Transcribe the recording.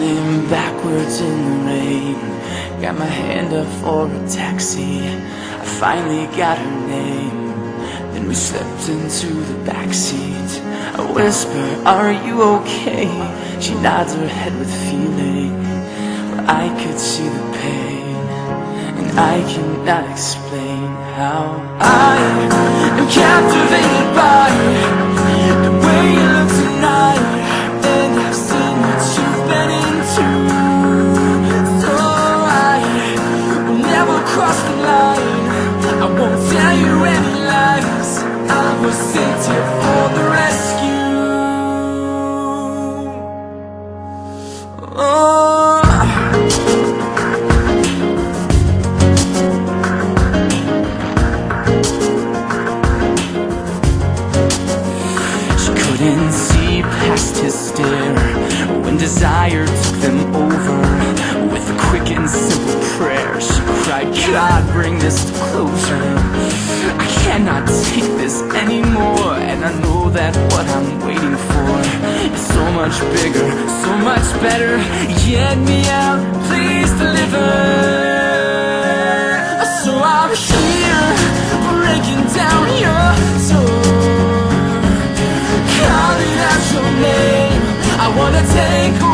running backwards in the rain. Got my hand up for a taxi, I finally got her name. Then we slipped into the backseat. I whisper, "Are you okay?" She nods her head with feeling. Well, I could see the pain, and I cannot explain how I am captivated by the way you look tonight, and I've seen what you've been into. So I will never cross the line. I won't tell you any lies. I was sent here for the rescue. Oh, she couldn't see past his stare when desire took them over. With a quick and simple prayer, she cried, "God, bring this to closure. I cannot take this anymore, and I know that what I'm waiting for is so much bigger, so much better. Get me out, please deliver." So I'm here, breaking down your door, calling out your name. I wanna take away